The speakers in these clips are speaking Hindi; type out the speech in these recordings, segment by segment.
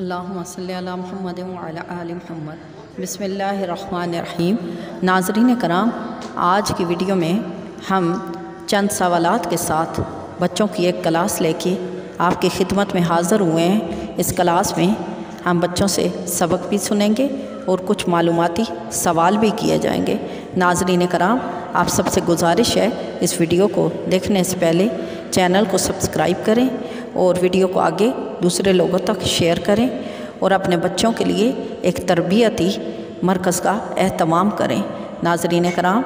अल्लाहुम्मा सल्ली अला मुहम्मद व अला आलि मुहम्मद। बिस्मिल्लाहिर्रहमानिर्रहीम। नाज़रीन कराम, आज की वीडियो में हम चंद सवालात के साथ बच्चों की एक क्लास लेके आपकी खिदमत में हाज़िर हुए हैं। इस क्लास में हम बच्चों से सबक भी सुनेंगे और कुछ मालूमाती सवाल भी किए जाएंगे। नाज़रीन कराम, आप सबसे गुजारिश है इस वीडियो को देखने से पहले चैनल को सब्सक्राइब करें और वीडियो को आगे दूसरे लोगों तक शेयर करें और अपने बच्चों के लिए एक तरबियती मरकज़ का एहतमाम करें। नाज़रीन कराम,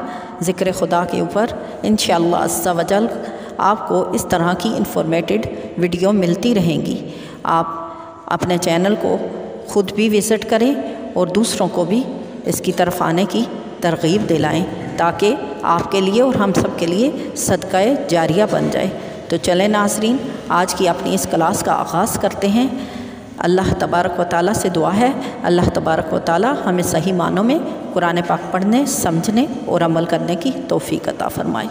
ज़िक्र ख़ुदा के ऊपर इंशाअल्लाह अज़्ज़ा वजल आपको इस तरह की इन्फॉर्मेटिव वीडियो मिलती रहेंगी। आप अपने चैनल को ख़ुद भी विज़िट करें और दूसरों को भी इसकी तरफ आने की तरगीब दिलाएं ताकि आपके लिए और हम सब के लिए सदका जारिया बन जाए। तो चलें नाज़रीन, आज की अपनी इस क्लास का आगाज़ करते हैं। अल्लाह तबारक व तआला से दुआ है अल्लाह तबारक व तआला हमें सही मानों में कुरान पाक पढ़ने, समझने और अमल करने की तौफीक अता फ़रमाए।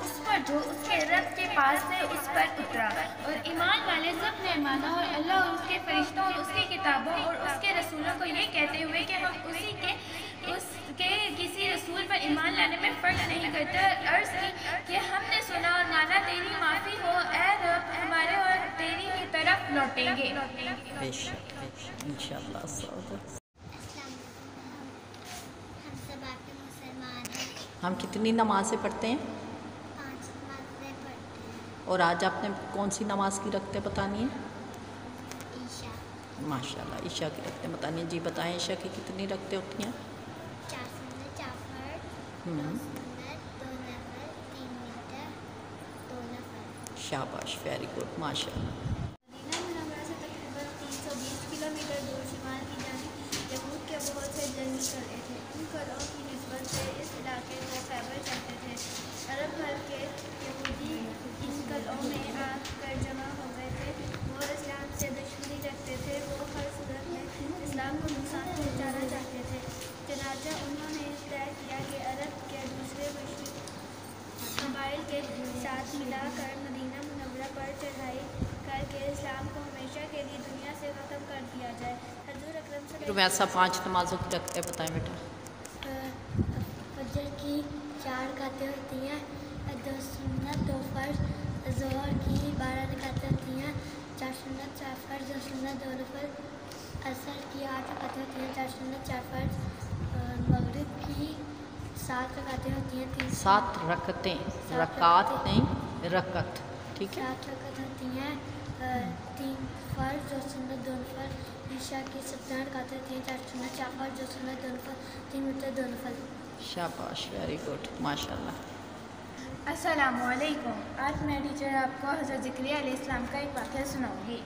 उस पर जो उसके रब के पास से उस पर उतरा और ईमान वाले सब ने माना और अल्लाह और उसके फरिश्तों और उसकी किताबों और उसके रसूलों को ये कहते हुए कि हम उसी के किसी रसूल पर ईमान लाने में फ़र्क नहीं करते, अर्ज़ की कि हमने सुना और माना, तेरी माफ़ी हो ए रब हमारे और तेरी की तरफ लौटेंगे। इंशाअल्लाह हम कितनी नमाज़ें पढ़ते हैं? 5 नमाज़ें पढ़ते हैं। और आज आपने कौन सी नमाज की रखते बतानी है? ईशा। माशाल्लाह, ईशा की रखते बतानी है। जी बताएं, ईशा की कितनी रखते होती हैं? 4 minute, 4 minute, 2 minute, 3 minute, 2 minute. शाबाश, वेरी गुड, माशाल्लाह। ऐसा 5 नमाजों की रखते बताएं बेटा। फजर की 4 रकातें होती हैं, 2 सुन्नत, 2 फर्ज। ज़ोहर की 12 रकातें होती हैं, 4 सुन्नत, 4 फर्ज, 2 सुन्नत, 2 नफल। असर की 8 रकातें होती हैं, 4 सुन्नत, 4 फर्ज। मगरिब की 7 रकातें होती हैं, 3 रकात, ठीक है, 7 रकातें होती हैं, 3 फर्ज, 2 सुन्नत, 2 नफल। ईशा की 17 रकातें होती हैं, 4 सुन्नत, 4 फर्ज, 2 सुन्नत, 2 नफल, 3 मिनट, 2 नफल। शाबाश, वेरी गुड, माशाल्लाह। अस्सलामुअलैकुम। आज मैं टीचर आपको हज़रत ज़करिया अलैहिस्सलाम का एक वाक़या सुनाऊंगी।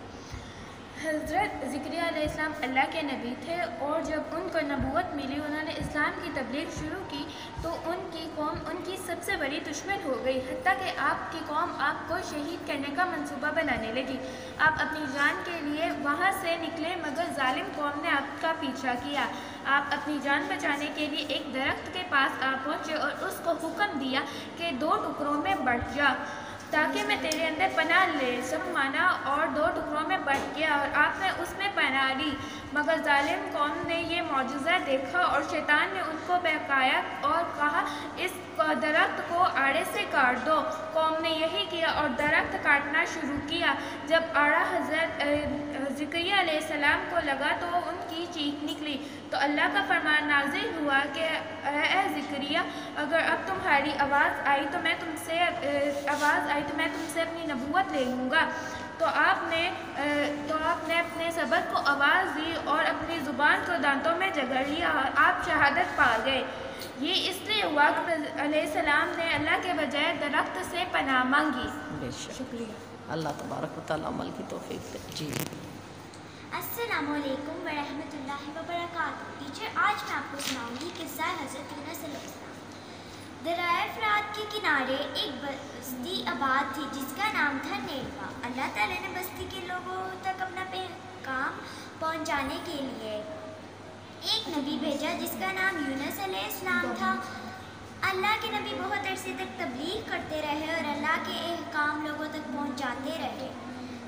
हज़रत ज़करिया अलैहिस्सलाम अल्लाह के नबी थे और जब उनको नबूवत मिली, उन्होंने इस्लाम की तबलीग़ शुरू की तो उनकी कौम उनकी सबसे बड़ी दुश्मन हो गई, हत्ता कि आपकी कौम आपको शहीद करने का मनसूबा बनाने लगी। आप अपनी जान के लिए वहाँ से निकले मगर जालिम कौम ने आपका पीछा किया। आप अपनी जान बचाने के लिए एक दरख्त के पास आ पहुँचे और उसको हुक्म दिया कि 2 टुकड़ों में बट जा ताकि मैं तेरे अंदर पनाह ले सकूं, माना और 2 टुकड़ों में बट गया और आपने उसमें पनाह ली। मगर जालिम कौम ने ये मोजज़ा देखा और शैतान ने उनको बहकाया और कहा और दरख्त को आड़े से काट दो। कौम ने यही किया और दरख्त काटना शुरू किया। जब आड़ा हज़रत ज़करिया अलैहिस्सलाम को लगा तो उनकी चीख निकली। तो अल्लाह का फरमान नाज़िल हुआ कि ऐ ज़करिया, अगर अब तुम्हारी आवाज़ आई तो मैं तुमसे अपनी नबूवत ले लूँगा। तो आपने अपने सबक को आवाज़ दी और अपनी ज़ुबान को दांतों में जकड़ लिया और आप शहादत पा गए। ये इसलिए हुआ कि अलैहिस्सलाम ने अल्लाह के बजाय दरख्त से पनाह मांगी। बेशक, शुक्रिया। अल्लाह तबारक व तआला अमल की तौफीक दे। जी, अस्सलामुअलैकुम वरहमतुल्लाहि वबरकातुहु। टीचर, आज मैं आपको सुनाऊँगी किस्सा हज़रत यूनुस। दरिया-ए-फ़रात के किनारे एक बस्ती आबाद थी जिसका नाम था नेवा। अल्लाह ताला ने बस्ती के लोगों तक अपना पैगाम पहुंचाने के लिए एक नबी भेजा जिसका नाम यूनुस अलैहिस्सलाम था। अल्लाह के नबी बहुत अरसे तक तबलीग़ करते रहे और अल्लाह के अहकाम लोगों तक पहुंचाते रहे,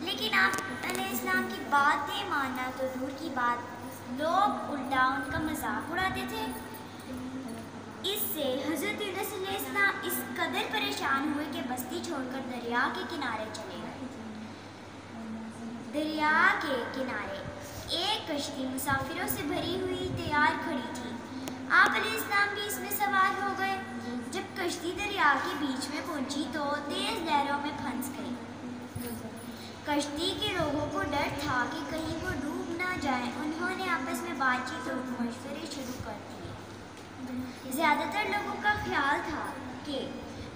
लेकिन आप अलैहिस्सलाम की बातें मानना तो दूर की बात, लोग उल्टा उनका मजाक उड़ाते थे। इससे हज़रत यूनुस अलैहिस्सलाम इस कदर परेशान हुए कि बस्ती छोड़कर दरिया के किनारे चले गए। दरिया के किनारे एक कश्ती मुसाफिरों से भरी हुई तैयार खड़ी थी। आप अलैहिस्सलाम भी इसमें सवार हो गए। जब कश्ती दरिया के बीच में पहुंची तो तेज़ लहरों में फंस गई। कश्ती के लोगों को डर था कि कहीं वो डूब ना जाए। उन्होंने आपस में बातचीत और मशवरे शुरू कर दिए। ज़्यादातर लोगों का ख्याल था कि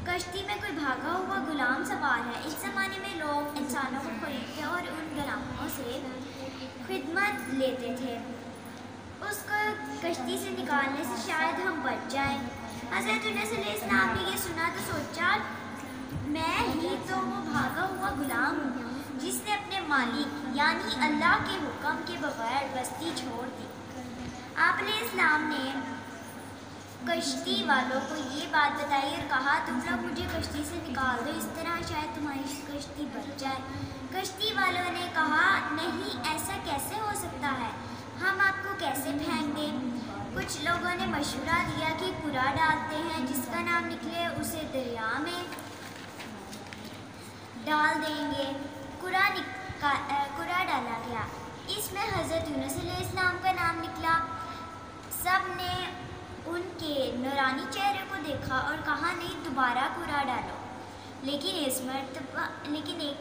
कश्ती में कोई भागा हुआ गुलाम सवार है। इस ज़माने में लोग इंसानों को खरीदते और उन गुलामों से खिदमत लेते थे। उसको कश्ती से निकालने से शायद हम बच जाएं। हज़रत यूनुस अलैहिस्सलाम ने ये सुना तो सोचा, मैं ही तो वो भागा हुआ गुलाम हूँ जिसने अपने मालिक यानी अल्लाह के हुक्म के बगैर बस्ती छोड़ दी। आप अलैहिस्सलाम ने कश्ती वालों को ये बात बताई और कहा, तुम लोग मुझे कश्ती से निकाल दो, इस तरह शायद तुम्हारी कश्ती बच जाए। कश्ती वालों ने कहा, नहीं, ऐसा कैसे हो सकता है, हम आपको कैसे फेंक दें। कुछ लोगों ने मशवरा दिया कि कुरा डालते हैं, जिसका नाम निकले उसे दरिया में डाल देंगे। कुरा डाला गया। इसमें हज़रत यूनुस अलैहिस्सलाम का नाम निकला। सब ने उनके नूरानी चेहरे को देखा और कहा, नहीं, दोबारा कुरा डालो। लेकिन एक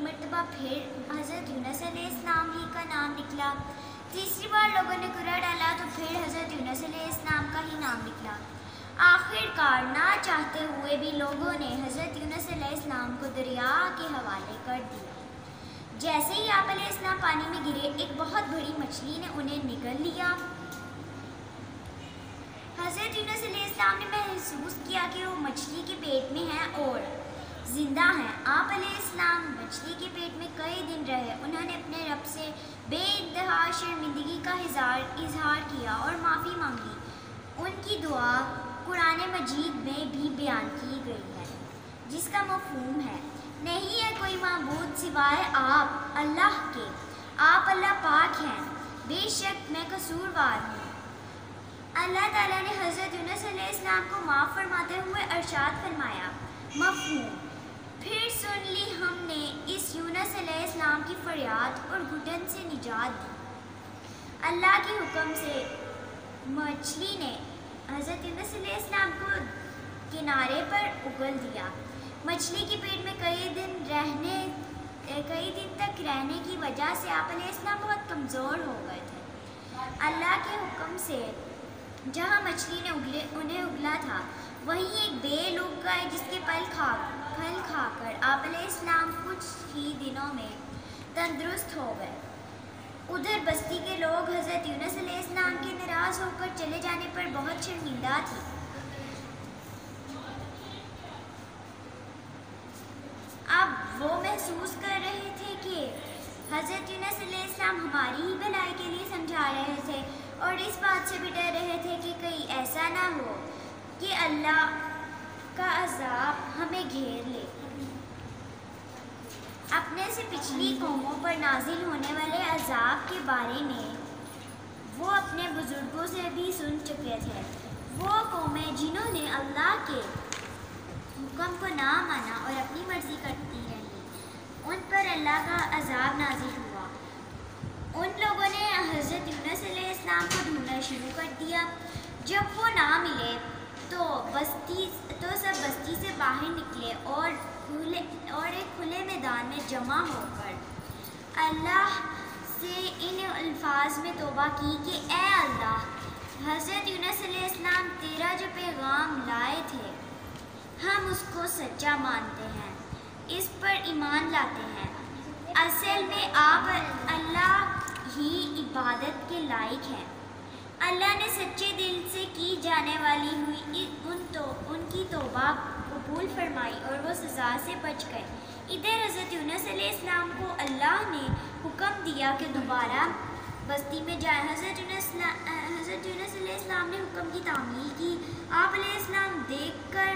मरतबा फिर हज़रत यूनुस अलैहिस्सलाम ही का नाम निकला। तीसरी बार लोगों ने कुरा डाला तो फिर हज़रत यूनुस अलैहिस्सलाम का ही नाम निकला। आखिरकार ना चाहते हुए भी लोगों ने हज़रत यूनुस अलैहिस्सलाम को दरिया के हवाले कर दिया। जैसे ही आप अलैहिस्सलाम पानी में गिरे, एक बहुत बड़ी मछली ने उन्हें निगल लिया। हज़रत यूनुस अलैहिस्सलाम ने महसूस किया कि वो मछली के पेट में हैं और ज़िंदा हैं। आप अलैहिस्सलाम मछली के पेट में कई दिन रहे। उन्होंने अपने रब से बेइंतहा शर्मिंदगी का इजहार किया और माफ़ी मांगी। उनकी दुआ कुरान मजीद में भी बयान की गई है, जिसका मफ़हूम है, नहीं है कोई माबूद सिवाय आप अल्लाह के, आप अल्लाह पाक हैं, बेशक मैं कसूरवार हूँ। अल्लाह ताला ने हज़रत यूनुस अलैहिस्सलाम को माफ़ फरमाते हुए इरशाद फरमाया, मफ़हूम, फिर सुन ली हमने इस यूनुस अलैहिस्सलाम की फ़रियाद और घुटन से निजात दी। अल्लाह के हुक्म से मछली ने हज़रत यूनुस अलैहिस्सलाम को किनारे पर उगल दिया। मछली के पेट में कई दिन तक रहने की वजह से आप अलैहिस्सलाम बहुत कमज़ोर हो गए थे। अल्लाह के हुक्म से जहाँ मछली ने उन्हें उगला था, वहीं एक बेल उग गए जिसके फल खाकर आप अलैहिस्सलाम कुछ ही दिनों में तंदुरुस्त हो गए। उधर बस्ती के लोग हज़रत यूनुस अलैहिस्सलाम के निराश होकर चले जाने पर बहुत शर्मिंदा थे। अब वो महसूस कर रहे थे कि हज़रत यूनुस अलैहिस्सलाम हमारी ही भलाई के लिए समझा रहे थे और इस बात से भी डर रहे थे कि कहीं ऐसा ना हो कि अल्लाह का अज़ाब हमें घेर ले। अपने से पिछली कौमों पर नाजिल होने वाले अज़ाब के बारे में वो अपने बुज़ुर्गों से भी सुन चुके थे। वो कौमें जिन्होंने अल्लाह के ना माना और अपनी मर्ज़ी करती रही, उन पर अल्लाह का अज़ाब नाज़िल हुआ। उन लोगों ने हज़रत यूनुस अलैहिस्सलाम को ढूंढना शुरू कर दिया। जब वो ना मिले तो सब बस्ती से बाहर निकले और एक खुले मैदान में जमा होकर अल्लाह से इन अल्फाज में तोबा की कि ए अल्लाह, हज़रत यूनुस अलैहिस्सलाम तेरा जो पैगाम लाए थे हम उसको सच्चा मानते हैं, इस पर ईमान लाते हैं। असल में आप अल्लाह ही इबादत के लायक हैं। अल्लाह ने सच्चे दिल से की जाने वाली हुई उनकी तौबा कबूल फरमाई और वो सज़ा से बच गए। इधर हज़रत यूनुस अलैहिस्सलाम को अल्लाह ने हुक्म दिया कि दोबारा बस्ती में जाए। हज़रत यूनुस अलैहिस्सलाम ने हुक्म की तामील की। आप अलैहिस्सलाम देखकर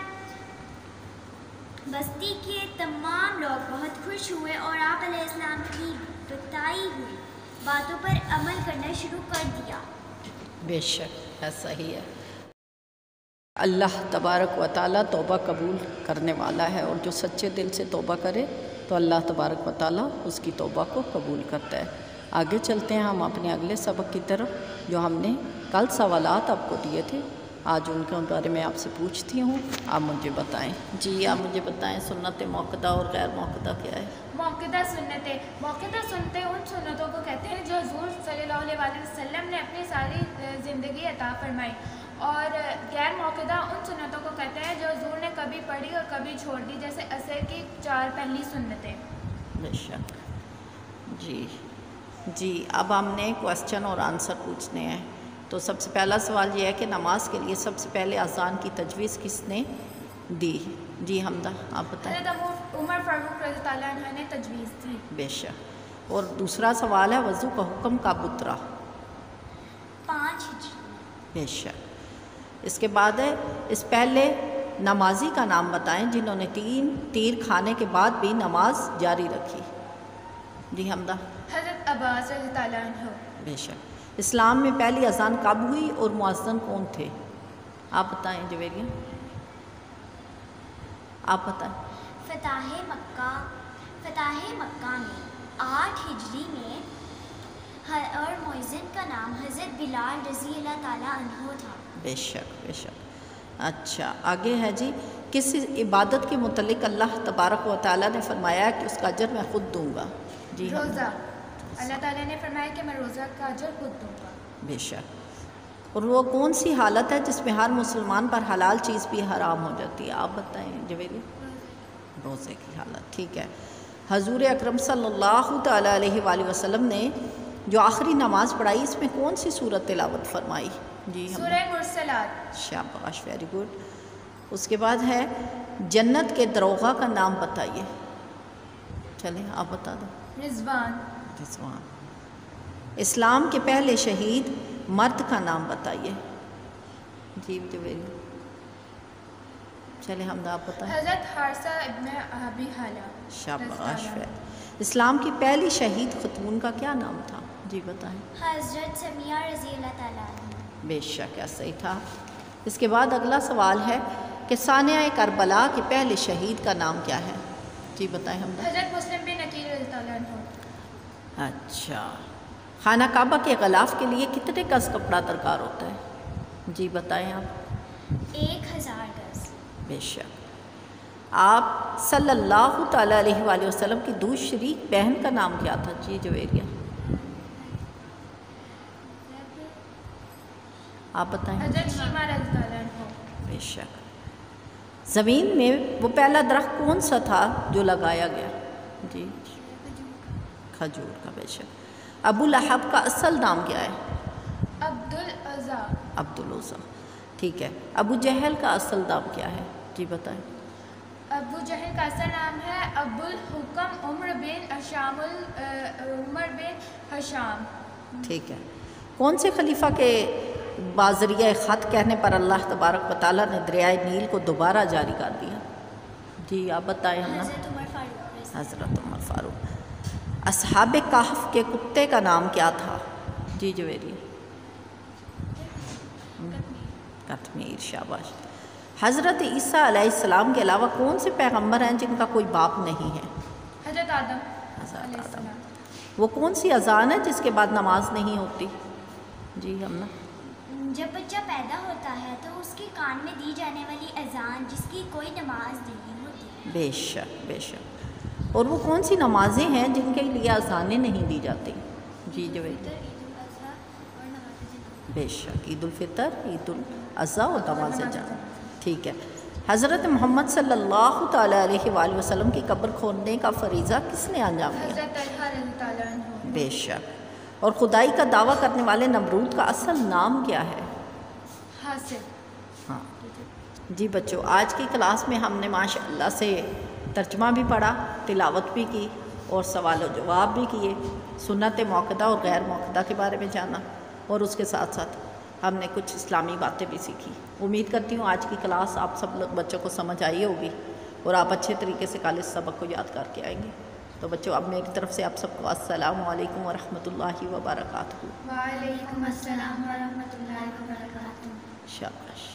बस्ती के तमाम लोग बहुत खुश हुए और आप अलैहिस्सलाम की बताई हुई बातों पर अमल करना शुरू कर दिया। बेशक ऐसा ही है। अल्लाह तबारक व तआला तौबा कबूल करने वाला है और जो सच्चे दिल से तौबा करे तो अल्लाह तबारक व तआला उसकी तौबा को कबूल करता है। आगे चलते हैं हम अपने अगले सबक की तरफ। जो हमने कल सवालात आपको दिए थे, आज उनके बारे में आपसे पूछती हूँ, आप मुझे बताएं। जी आप मुझे बताएं, सुन्नत मोकदा और गैर मोकदा क्या है? मोकदा सुन्नतें उन सुन्नतों को कहते हैं जो हजूर सल्लल्लाहु अलैहि वसल्लम ने अपनी सारी ज़िंदगी अता फरमाई, और गैर मोकदा उन सुन्नतों को कहते हैं जो हजूर ने कभी पढ़ी और कभी छोड़ दी, जैसे असर की 4 पहली सुन्नतें। बेशक जी, अब हमने क्वेश्चन और आंसर पूछने हैं। तो सबसे पहला सवाल यह है कि नमाज के लिए सबसे पहले अजान की तजवीज़ किसने दी? जी हमदा आप बताएं। उमर फारूक रज़ियल्लाहु अन्हु ने तजवीज़ दी। बेशक। और दूसरा सवाल है वज़ू का हुक्म कब उतरा? 5 हिजरी। बेशक। इसके बाद है इस पहले नमाजी का नाम बताएं जिन्होंने 3 तीर खाने के बाद भी नमाज जारी रखी। जी हमदा। हज़रत अब्बास रज़ियल्लाहु अन्हु। बेशक। इस्लाम में पहली अजान कब हुई और मुअज्जिन कौन थे? आप बताएं जवेरिया, आप बताएं। फताह मक्का में 8 हिजरी में और मुअज्जिन का नाम हज़रत बिलाल रज़ियल्लाहु तआला अन्हु था। बेशक। अच्छा आगे है जी, किस इबादत के मुतल्लिक़ अल्लाह तबारक व तआला ने फरमाया कि उसका अजर मैं खुद दूँगा? जी रोज़ा। अल्लाह ताला ने फरमाया कि मैं रोज़ा का अजर खुद दूँगा। बेशक। और वो कौन सी हालत है जिसमें हर मुसलमान पर हलाल चीज़ भी हराम हो जाती है? आप बताएं जवेरी। रोज़े की हालत। ठीक है। हजूर अकरम सल्लल्लाहु तआला अलैहि वसल्लम ने जो आखिरी नमाज़ पढ़ाई इसमें कौन सी सूरत तिलावत फरमाई? जी सूरह मुर्सलात। शाबाश, वेरी गुड। उसके बाद है जन्नत के दरोगा का नाम बताइए। चलें आप बता दो। रिजवान। इस्लाम के पहले शहीद मर्द का नाम बताइए। जी जवेरी। चले हम आप बताएं। हज़रत हारसा इब्न अबी हला। शाबाश। इस्लाम की पहली शहीद खतून का क्या नाम था? जी बताएं। हज़रत समिया रज़ियल्लाहु तआला। बेशक ऐसा ही था। इसके बाद अगला सवाल है कि सानिया करबला के पहले शहीद का नाम क्या है? जी बताएं हम। हज़रत मुस्लिम बिन अकील रज़ियल्लाहु अन्हु। अच्छा। खाना काबा के ग़लाफ़ के लिए कितने गज़ कपड़ा दरकार होता है? जी बताएं आप। 1000 गज़। बेशक। आप सल्लल्लाहु तआला अलैहि वसल्लम की दूसरी बहन का नाम क्या था? जी जवेरिया आप बताएं। बेशक। ज़मीन में वो पहला दरख्त कौन सा था जो लगाया गया? जी खजूर का। बेशक। अबू लहब का असल नाम क्या है? अब्दुल उज़्ज़ा। ठीक है। अबू जहल का असल नाम क्या है? जी बताएं। अबू जहल का असल नाम है अबुल हुक्म उमर बिन हशाम। ठीक है। कौन से खलीफा के बाजरिया ख़त कहने पर अल्लाह तबारक व तआला ने दरियाए नील को दोबारा जारी कर दिया? जी आप बताएं। हज़रत उमर फारूक। असहाबे काहफ के कुत्ते का नाम क्या था? जी जवेरी। कतमीर। शाबाश। हज़रत ईसा अलैहिस्सलाम के अलावा कौन से पैगंबर हैं जिनका कोई बाप नहीं है? हज़रत आदम। हज़रत आदम। वो कौन सी अजान है जिसके बाद नमाज नहीं होती? जी हमना, जब बच्चा पैदा होता है तो उसके कान में दी जाने वाली अजान जिसकी कोई नमाज नहीं होती। बेशक बेशक। और वो कौन सी नमाजें हैं जिनके लिए अजानें नहीं दी जाती? जी जवेद। बेशक, ईद उल फितर, ईद उल अज़ा और नमाज जाना। ठीक है। हज़रत मोहम्मद सल्लल्लाहु अलैहि वसल्लम की कब्र खोदने का फरीज़ा किसने अंजाम दिया? बेशक। और खुदाई का दावा करने वाले नमरूद का असल नाम क्या है? हासिर। हाँ जी बच्चों, आज की क्लास में हमने माशाअल्लाह से तर्जमा भी पढ़ा, तिलावत भी की और सवाल और जवाब भी किए, सुन्नत मोकदा और गैर मोकदा के बारे में जाना और उसके साथ साथ हमने कुछ इस्लामी बातें भी सीखी। उम्मीद करती हूँ आज की क्लास आप सब लोग बच्चों को समझ आई होगी और आप अच्छे तरीके से कल इस सबक को याद करके आएंगे। तो बच्चों, अब मेरी तरफ से आप सबको अस्सलामुअलैकुम वरहमतुल्लाहि वबरकातुहु। वालेकुम अस्सलाम वरहमतुल्लाहि वबरकातुहु। शाबाश।